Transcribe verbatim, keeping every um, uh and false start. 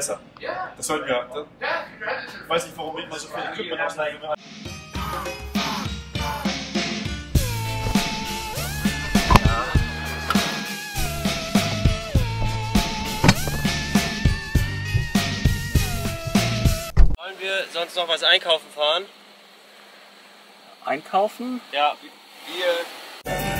besser. Das sollten wir. Das, ich weiß nicht, warum wir immer so viel Equipment ausleihen. Wollen wir sonst noch was einkaufen fahren? Einkaufen? Ja, wir.